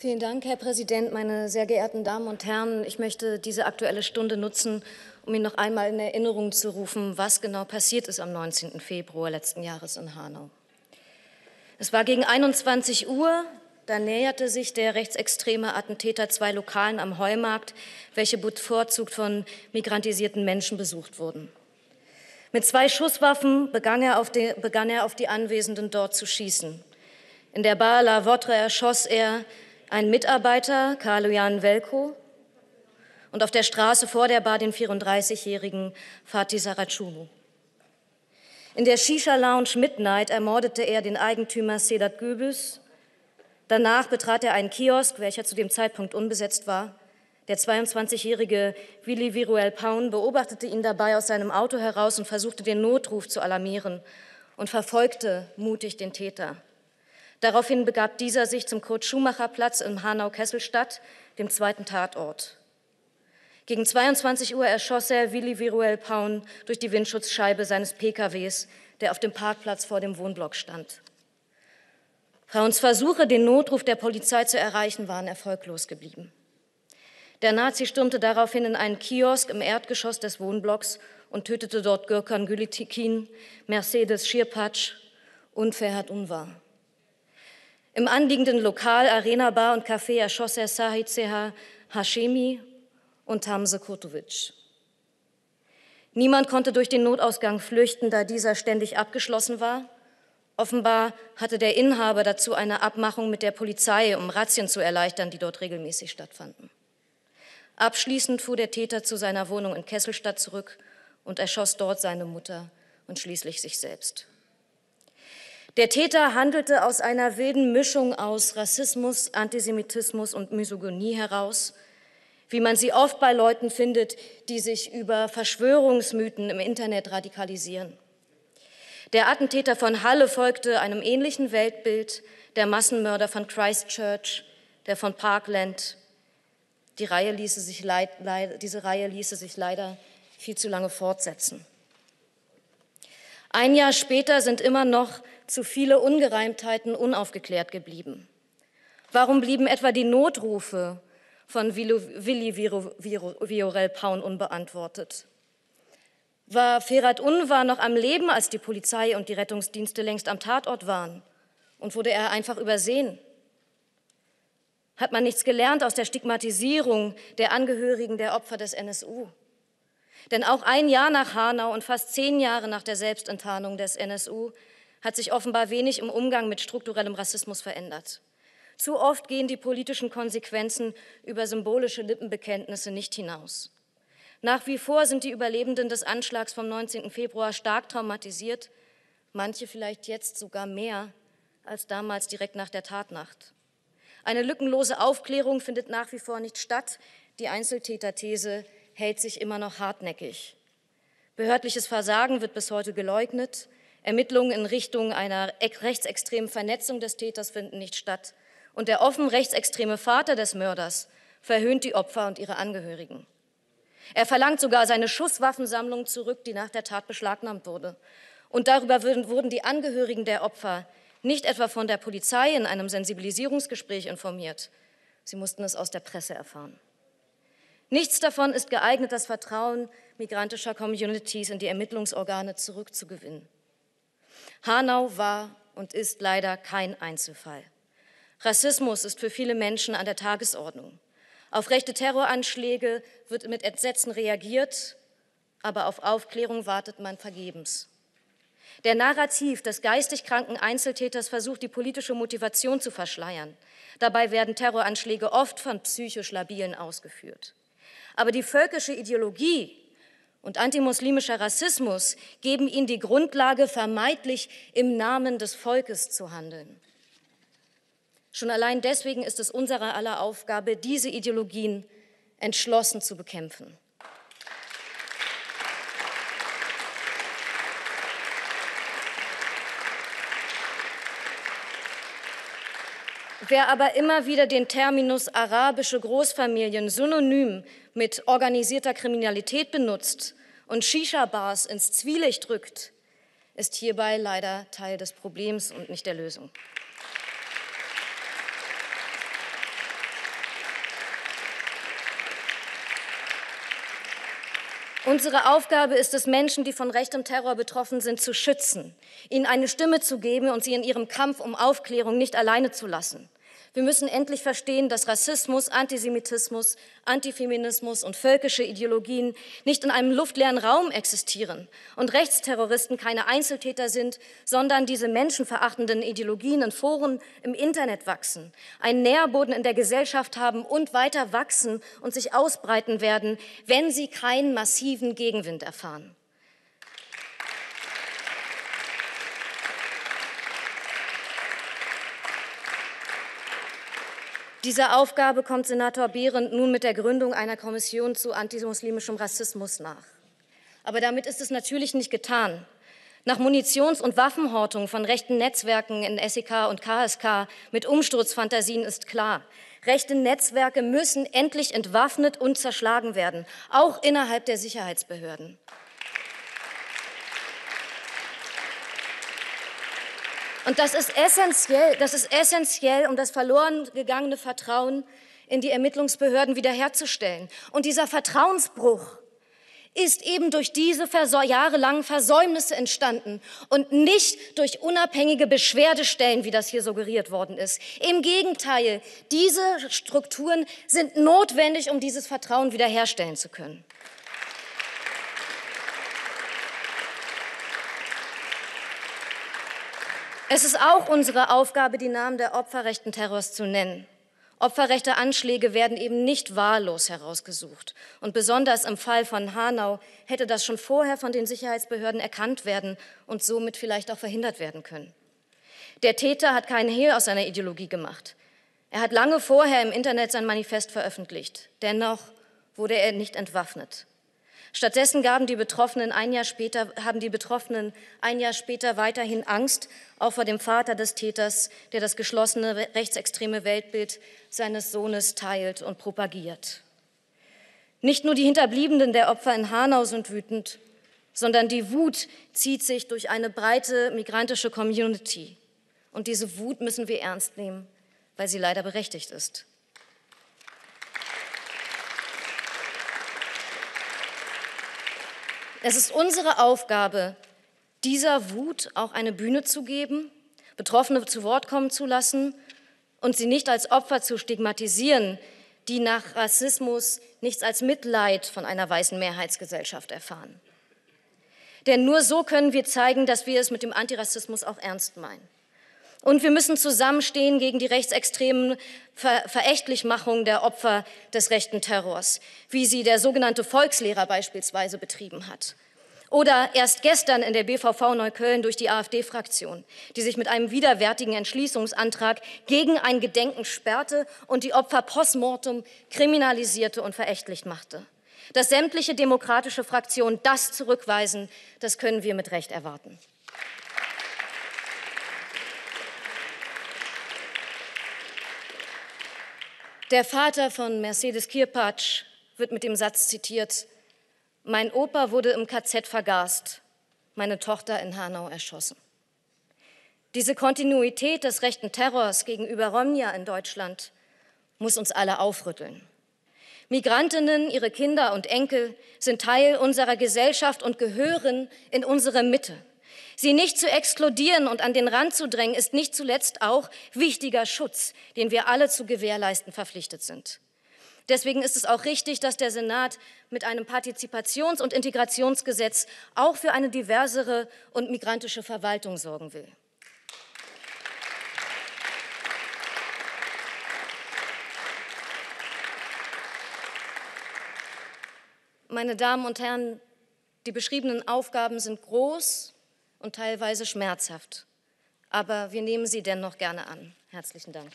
Vielen Dank, Herr Präsident, meine sehr geehrten Damen und Herren. Ich möchte diese Aktuelle Stunde nutzen, um Ihnen noch einmal in Erinnerung zu rufen, was genau passiert ist am 19. Februar letzten Jahres in Hanau. Es war gegen 21 Uhr, da näherte sich der rechtsextreme Attentäter zwei Lokalen am Heumarkt, welche bevorzugt von migrantisierten Menschen besucht wurden. Mit zwei Schusswaffen begann er auf die Anwesenden dort zu schießen. In der Bar La Votre erschoss er einen Mitarbeiter, Carlo Jan Velko, und auf der Straße vor der Bar den 34-jährigen Fatih Saraçoğlu. In der Shisha-Lounge Midnight ermordete er den Eigentümer Sedat Gürbüz. Danach betrat er einen Kiosk, welcher zu dem Zeitpunkt unbesetzt war. Der 22-jährige Vili Viorel Păun beobachtete ihn dabei aus seinem Auto heraus und versuchte, den Notruf zu alarmieren und verfolgte mutig den Täter. Daraufhin begab dieser sich zum Kurt-Schumacher-Platz im Hanau-Kesselstadt, dem zweiten Tatort. Gegen 22 Uhr erschoss er Vili Viorel Păun durch die Windschutzscheibe seines PKWs, der auf dem Parkplatz vor dem Wohnblock stand. Păuns Versuche, den Notruf der Polizei zu erreichen, waren erfolglos geblieben. Der Nazi stürmte daraufhin in einen Kiosk im Erdgeschoss des Wohnblocks und tötete dort Gökhan Gültekin, Mercedes Kierpacz und Ferhat Unvar. Im anliegenden Lokal, Arena Bar und Café erschoss er Sedat Hashemi und Tamse Kurtovic. Niemand konnte durch den Notausgang flüchten, da dieser ständig abgeschlossen war. Offenbar hatte der Inhaber dazu eine Abmachung mit der Polizei, um Razzien zu erleichtern, die dort regelmäßig stattfanden. Abschließend fuhr der Täter zu seiner Wohnung in Kesselstadt zurück und erschoss dort seine Mutter und schließlich sich selbst. Der Täter handelte aus einer wilden Mischung aus Rassismus, Antisemitismus und Misogynie heraus, wie man sie oft bei Leuten findet, die sich über Verschwörungsmythen im Internet radikalisieren. Der Attentäter von Halle folgte einem ähnlichen Weltbild, der Massenmörder von Christchurch, der von Parkland. Diese Reihe ließe sich leider viel zu lange fortsetzen. Ein Jahr später sind immer noch zu viele Ungereimtheiten unaufgeklärt geblieben. Warum blieben etwa die Notrufe von Vili Viorel Păun unbeantwortet? War Ferhat Unvar noch am Leben, als die Polizei und die Rettungsdienste längst am Tatort waren? Und wurde er einfach übersehen? Hat man nichts gelernt aus der Stigmatisierung der Angehörigen der Opfer des NSU? Denn auch ein Jahr nach Hanau und fast 10 Jahre nach der Selbstenttarnung des NSU hat sich offenbar wenig im Umgang mit strukturellem Rassismus verändert. Zu oft gehen die politischen Konsequenzen über symbolische Lippenbekenntnisse nicht hinaus. Nach wie vor sind die Überlebenden des Anschlags vom 19. Februar stark traumatisiert, manche vielleicht jetzt sogar mehr als damals direkt nach der Tatnacht. Eine lückenlose Aufklärung findet nach wie vor nicht statt. Die Einzeltäterthese hält sich immer noch hartnäckig. Behördliches Versagen wird bis heute geleugnet. Ermittlungen in Richtung einer rechtsextremen Vernetzung des Täters finden nicht statt. Und der offen rechtsextreme Vater des Mörders verhöhnt die Opfer und ihre Angehörigen. Er verlangt sogar seine Schusswaffensammlung zurück, die nach der Tat beschlagnahmt wurde. Und darüber wurden die Angehörigen der Opfer nicht etwa von der Polizei in einem Sensibilisierungsgespräch informiert. Sie mussten es aus der Presse erfahren. Nichts davon ist geeignet, das Vertrauen migrantischer Communities in die Ermittlungsorgane zurückzugewinnen. Hanau war und ist leider kein Einzelfall. Rassismus ist für viele Menschen an der Tagesordnung. Auf rechte Terroranschläge wird mit Entsetzen reagiert, aber auf Aufklärung wartet man vergebens. Der Narrativ des geistig kranken Einzeltäters versucht, die politische Motivation zu verschleiern. Dabei werden Terroranschläge oft von psychisch Labilen ausgeführt. Aber die völkische Ideologie und antimuslimischer Rassismus geben ihnen die Grundlage, vermeintlich im Namen des Volkes zu handeln. Schon allein deswegen ist es unserer aller Aufgabe, diese Ideologien entschlossen zu bekämpfen. Wer aber immer wieder den Terminus arabische Großfamilien synonym mit organisierter Kriminalität benutzt und Shisha-Bars ins Zwielicht rückt, ist hierbei leider Teil des Problems und nicht der Lösung. Unsere Aufgabe ist es, Menschen, die von rechtem Terror betroffen sind, zu schützen, ihnen eine Stimme zu geben und sie in ihrem Kampf um Aufklärung nicht alleine zu lassen. Wir müssen endlich verstehen, dass Rassismus, Antisemitismus, Antifeminismus und völkische Ideologien nicht in einem luftleeren Raum existieren und Rechtsterroristen keine Einzeltäter sind, sondern diese menschenverachtenden Ideologien in Foren im Internet wachsen, einen Nährboden in der Gesellschaft haben und weiter wachsen und sich ausbreiten werden, wenn sie keinen massiven Gegenwind erfahren. Dieser Aufgabe kommt Senator Behrendt nun mit der Gründung einer Kommission zu antimuslimischem Rassismus nach. Aber damit ist es natürlich nicht getan. Nach Munitions- und Waffenhortung von rechten Netzwerken in SEK und KSK mit Umsturzfantasien ist klar: Rechte Netzwerke müssen endlich entwaffnet und zerschlagen werden, auch innerhalb der Sicherheitsbehörden. Und das ist essentiell, um das verloren gegangene Vertrauen in die Ermittlungsbehörden wiederherzustellen. Und dieser Vertrauensbruch ist eben durch diese jahrelangen Versäumnisse entstanden und nicht durch unabhängige Beschwerdestellen, wie das hier suggeriert worden ist. Im Gegenteil, diese Strukturen sind notwendig, um dieses Vertrauen wiederherstellen zu können. Es ist auch unsere Aufgabe, die Namen der Opfer rechten Terrors zu nennen. Opferrechte Anschläge werden eben nicht wahllos herausgesucht. Und besonders im Fall von Hanau hätte das schon vorher von den Sicherheitsbehörden erkannt werden und somit vielleicht auch verhindert werden können. Der Täter hat keinen Hehl aus seiner Ideologie gemacht. Er hat lange vorher im Internet sein Manifest veröffentlicht. Dennoch wurde er nicht entwaffnet. Stattdessen haben die Betroffenen ein Jahr später weiterhin Angst, auch vor dem Vater des Täters, der das geschlossene rechtsextreme Weltbild seines Sohnes teilt und propagiert. Nicht nur die Hinterbliebenen der Opfer in Hanau sind wütend, sondern die Wut zieht sich durch eine breite migrantische Community. Und diese Wut müssen wir ernst nehmen, weil sie leider berechtigt ist. Es ist unsere Aufgabe, dieser Wut auch eine Bühne zu geben, Betroffene zu Wort kommen zu lassen und sie nicht als Opfer zu stigmatisieren, die nach Rassismus nichts als Mitleid von einer weißen Mehrheitsgesellschaft erfahren. Denn nur so können wir zeigen, dass wir es mit dem Antirassismus auch ernst meinen. Und wir müssen zusammenstehen gegen die rechtsextremen Verächtlichmachungen der Opfer des rechten Terrors, wie sie der sogenannte Volkslehrer beispielsweise betrieben hat. Oder erst gestern in der BVV Neukölln durch die AfD-Fraktion, die sich mit einem widerwärtigen Entschließungsantrag gegen ein Gedenken sperrte und die Opfer postmortem kriminalisierte und verächtlich machte. Dass sämtliche demokratische Fraktionen das zurückweisen, das können wir mit Recht erwarten. Der Vater von Mercedes Kierpacz wird mit dem Satz zitiert: Mein Opa wurde im KZ vergast, meine Tochter in Hanau erschossen. Diese Kontinuität des rechten Terrors gegenüber Romja in Deutschland muss uns alle aufrütteln. Migrantinnen, ihre Kinder und Enkel sind Teil unserer Gesellschaft und gehören in unsere Mitte. Sie nicht zu exkludieren und an den Rand zu drängen, ist nicht zuletzt auch wichtiger Schutz, den wir alle zu gewährleisten verpflichtet sind. Deswegen ist es auch richtig, dass der Senat mit einem Partizipations- und Integrationsgesetz auch für eine diversere und migrantische Verwaltung sorgen will. Meine Damen und Herren, die beschriebenen Aufgaben sind groß und teilweise schmerzhaft. Aber wir nehmen sie dennoch gerne an. Herzlichen Dank.